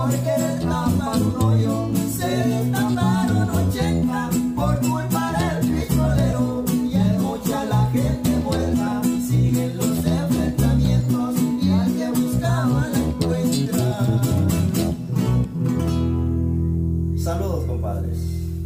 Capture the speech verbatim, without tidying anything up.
porque